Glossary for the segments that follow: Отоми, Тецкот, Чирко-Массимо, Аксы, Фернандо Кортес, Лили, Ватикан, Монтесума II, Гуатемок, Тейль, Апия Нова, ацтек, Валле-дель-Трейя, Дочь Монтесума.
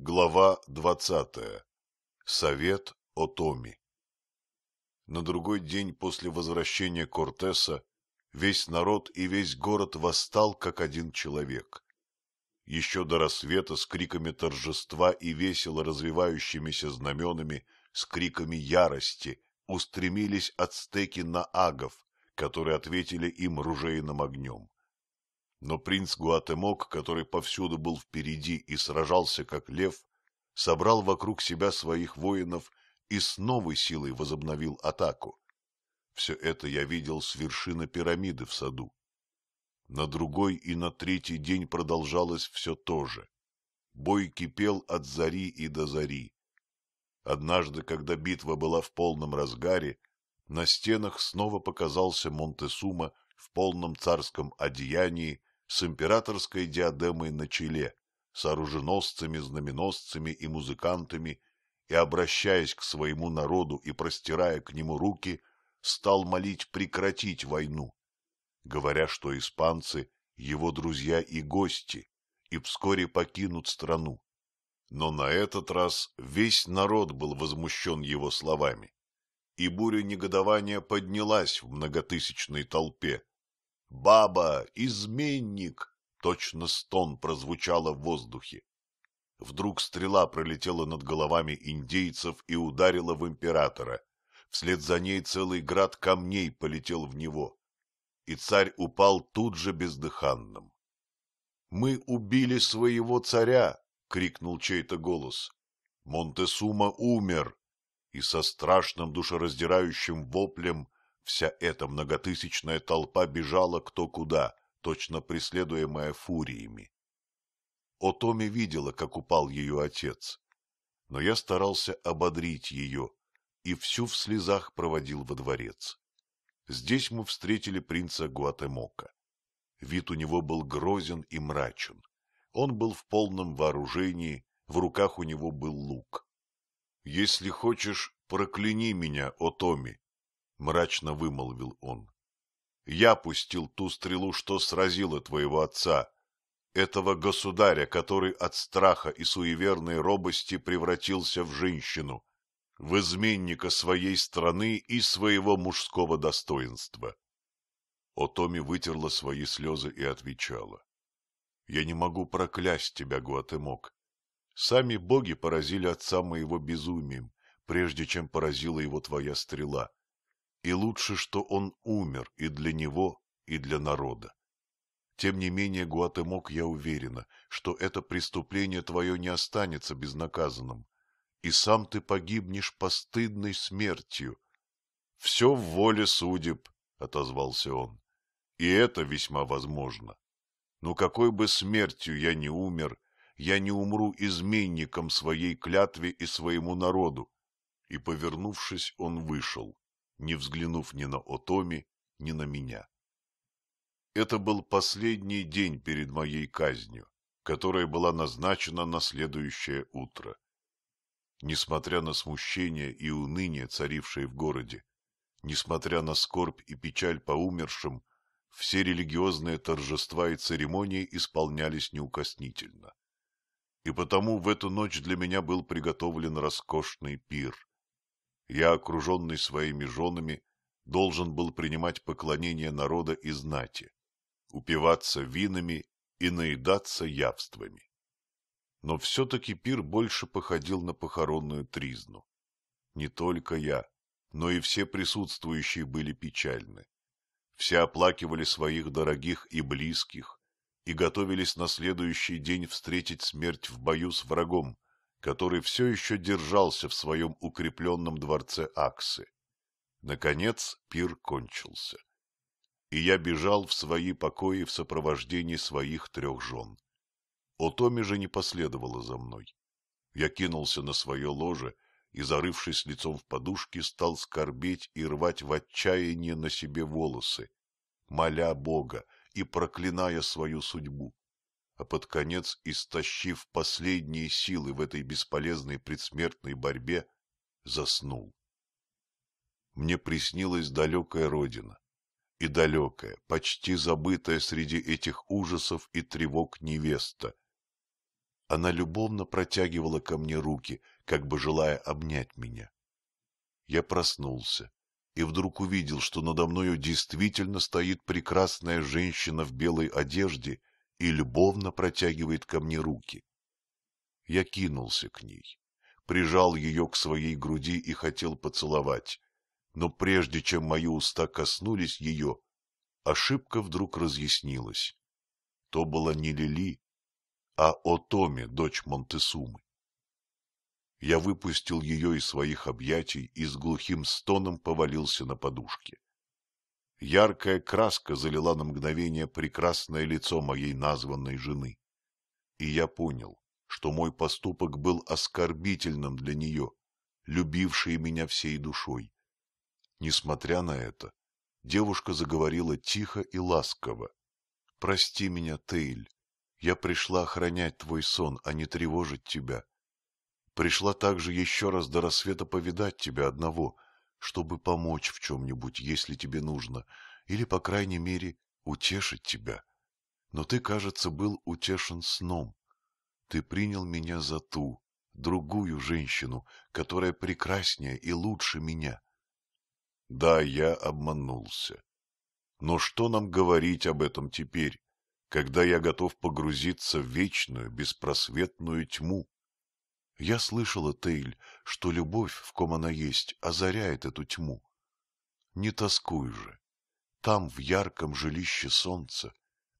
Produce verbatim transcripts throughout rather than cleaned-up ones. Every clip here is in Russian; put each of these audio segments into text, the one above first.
Глава двадцатая. Совет Отоми. На другой день после возвращения Кортеса весь народ и весь город восстал как один человек. Еще до рассвета с криками торжества и весело развивающимися знаменами, с криками ярости устремились ацтеки на агов, которые ответили им ружейным огнем. Но принц Гуатемок, который повсюду был впереди и сражался как лев, собрал вокруг себя своих воинов и с новой силой возобновил атаку. Все это я видел с вершины пирамиды в саду. На другой и на третий день продолжалось все то же. Бой кипел от зари и до зари. Однажды, когда битва была в полном разгаре, на стенах снова показался Монтесума в полном царском одеянии, с императорской диадемой на челе, с оруженосцами, знаменосцами и музыкантами, и, обращаясь к своему народу и простирая к нему руки, стал молить прекратить войну, говоря, что испанцы — его друзья и гости, и вскоре покинут страну. Но на этот раз весь народ был возмущен его словами, и буря негодования поднялась в многотысячной толпе. «Баба! Изменник!» — точно стон прозвучало в воздухе. Вдруг стрела пролетела над головами индейцев и ударила в императора. Вслед за ней целый град камней полетел в него, и царь упал тут же бездыханным. «Мы убили своего царя!» — крикнул чей-то голос. «Монтесума умер!» И со страшным душераздирающим воплем вся эта многотысячная толпа бежала кто куда, точно преследуемая фуриями. Отоми видела, как упал ее отец, но я старался ободрить ее и всю в слезах проводил во дворец. Здесь мы встретили принца Гуатемока. Вид у него был грозен и мрачен. Он был в полном вооружении, в руках у него был лук. — Если хочешь, прокляни меня, Отоми! — мрачно вымолвил он. — Я пустил ту стрелу, что сразила твоего отца, этого государя, который от страха и суеверной робости превратился в женщину, в изменника своей страны и своего мужского достоинства. Отоми вытерла свои слезы и отвечала. — Я не могу проклясть тебя, Гуатемок. Сами боги поразили отца моего безумием, прежде чем поразила его твоя стрела. И лучше, что он умер и для него, и для народа. Тем не менее, Гуатемок, я уверена, что это преступление твое не останется безнаказанным, и сам ты погибнешь постыдной смертью. — Все в воле судеб, — отозвался он, — и это весьма возможно. Но какой бы смертью я ни умер, я не умру изменником своей клятве и своему народу. И, повернувшись, он вышел, не взглянув ни на Отоми, ни на меня. Это был последний день перед моей казнью, которая была назначена на следующее утро. Несмотря на смущение и уныние, царившее в городе, несмотря на скорбь и печаль по умершим, все религиозные торжества и церемонии исполнялись неукоснительно. И потому в эту ночь для меня был приготовлен роскошный пир. Я, окруженный своими женами, должен был принимать поклонение народа и знати, упиваться винами и наедаться явствами. Но все-таки пир больше походил на похоронную тризну. Не только я, но и все присутствующие были печальны. Все оплакивали своих дорогих и близких и готовились на следующий день встретить смерть в бою с врагом, который все еще держался в своем укрепленном дворце Аксы. Наконец пир кончился, и я бежал в свои покои в сопровождении своих трех жен. Отоми же не последовала за мной. Я кинулся на свое ложе и, зарывшись лицом в подушки, стал скорбеть и рвать в отчаянии на себе волосы, моля Бога и проклиная свою судьбу. А под конец, истощив последние силы в этой бесполезной предсмертной борьбе, заснул. Мне приснилась далекая родина, и далекая, почти забытая среди этих ужасов и тревог невеста. Она любовно протягивала ко мне руки, как бы желая обнять меня. Я проснулся и вдруг увидел, что надо мною действительно стоит прекрасная женщина в белой одежде и любовно протягивает ко мне руки. Я кинулся к ней, прижал ее к своей груди и хотел поцеловать, но прежде чем мои уста коснулись ее, ошибка вдруг разъяснилась. То была не Лили, а Отоми, дочь Монтесумы. Я выпустил ее из своих объятий и с глухим стоном повалился на подушке. Яркая краска залила на мгновение прекрасное лицо моей названной жены. И я понял, что мой поступок был оскорбительным для нее, любившей меня всей душой. Несмотря на это, девушка заговорила тихо и ласково. — Прости меня, Тейль, я пришла охранять твой сон, а не тревожить тебя. Пришла также еще раз до рассвета повидать тебя одного, чтобы помочь в чем-нибудь, если тебе нужно, или, по крайней мере, утешить тебя. Но ты, кажется, был утешен сном. Ты принял меня за ту, другую женщину, которая прекраснее и лучше меня. Да, я обманулся. Но что нам говорить об этом теперь, когда я готов погрузиться в вечную, беспросветную тьму? Я слышала, Тейль, что любовь, в ком она есть, озаряет эту тьму. Не тоскуй же. Там, в ярком жилище солнца,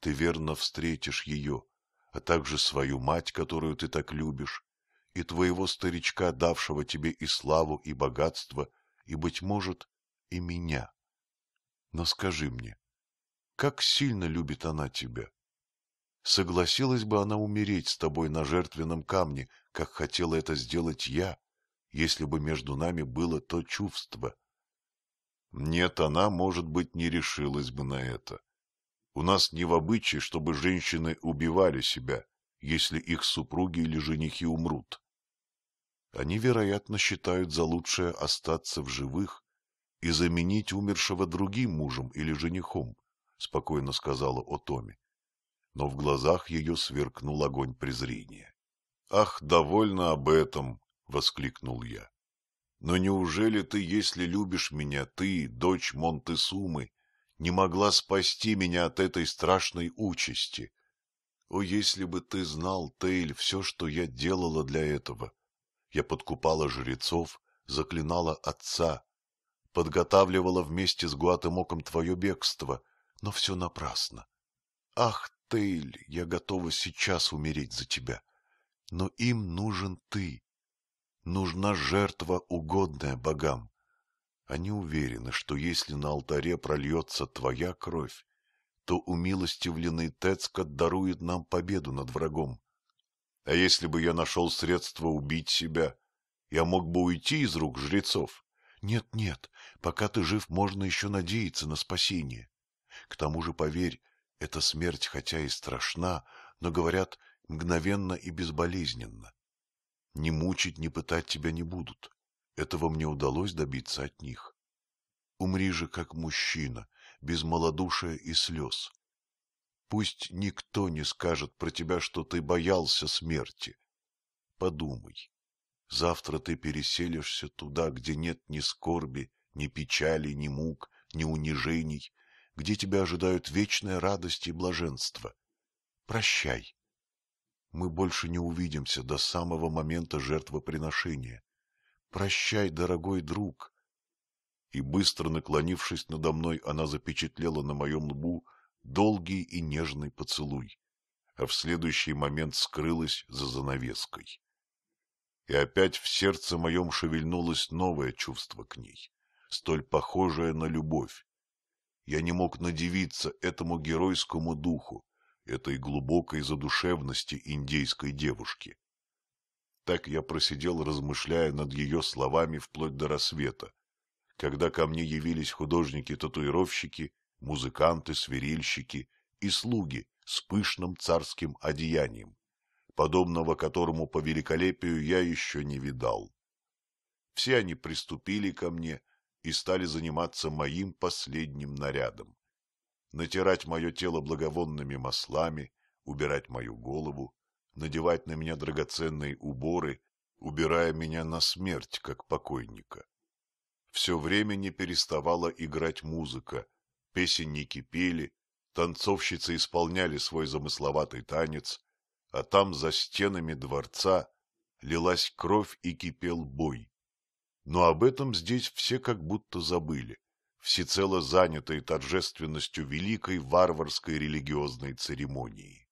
ты верно встретишь ее, а также свою мать, которую ты так любишь, и твоего старичка, давшего тебе и славу, и богатство, и, быть может, и меня. Но скажи мне, как сильно любит она тебя? Согласилась бы она умереть с тобой на жертвенном камне, как хотела это сделать я, если бы между нами было то чувство? Нет, она, может быть, не решилась бы на это. У нас не в обычае, чтобы женщины убивали себя, если их супруги или женихи умрут. Они, вероятно, считают за лучшее остаться в живых и заменить умершего другим мужем или женихом, — спокойно сказала Отоми. Но в глазах ее сверкнул огонь презрения. — Ах, довольно об этом! — воскликнул я. — Но неужели ты, если любишь меня, ты, дочь Монтесумы, не могла спасти меня от этой страшной участи? О, если бы ты знал, Тейль, все, что я делала для этого! Я подкупала жрецов, заклинала отца, подготавливала вместе с Гуатемоком твое бегство, но все напрасно. Ах, Тейль, я готова сейчас умереть за тебя, но им нужен ты. Нужна жертва, угодная богам. Они уверены, что если на алтаре прольется твоя кровь, то умилостивленный Тецкот дарует нам победу над врагом. А если бы я нашел средство убить себя, я мог бы уйти из рук жрецов. Нет-нет, пока ты жив, можно еще надеяться на спасение. К тому же, поверь, эта смерть, хотя и страшна, но, говорят, мгновенно и безболезненно. Ни мучить, ни пытать тебя не будут. Этого мне удалось добиться от них. Умри же как мужчина, без малодушия и слез. Пусть никто не скажет про тебя, что ты боялся смерти. Подумай, завтра ты переселишься туда, где нет ни скорби, ни печали, ни мук, ни унижений, где тебя ожидают вечная радость и блаженство. Прощай. Мы больше не увидимся до самого момента жертвоприношения. Прощай, дорогой друг. И быстро наклонившись надо мной, она запечатлела на моем лбу долгий и нежный поцелуй, а в следующий момент скрылась за занавеской. И опять в сердце моем шевельнулось новое чувство к ней, столь похожее на любовь. Я не мог надивиться этому геройскому духу, этой глубокой задушевности индейской девушки. Так я просидел, размышляя над ее словами вплоть до рассвета, когда ко мне явились художники-татуировщики, музыканты, свирельщики и слуги с пышным царским одеянием, подобного которому по великолепию я еще не видал. Все они приступили ко мне и стали заниматься моим последним нарядом, натирать мое тело благовонными маслами, убирать мою голову, надевать на меня драгоценные уборы, убирая меня на смерть, как покойника. Все время не переставала играть музыка, песенники пели, танцовщицы исполняли свой замысловатый танец, а там за стенами дворца лилась кровь и кипел бой. Но об этом здесь все как будто забыли, всецело занятые торжественностью великой варварской религиозной церемонии.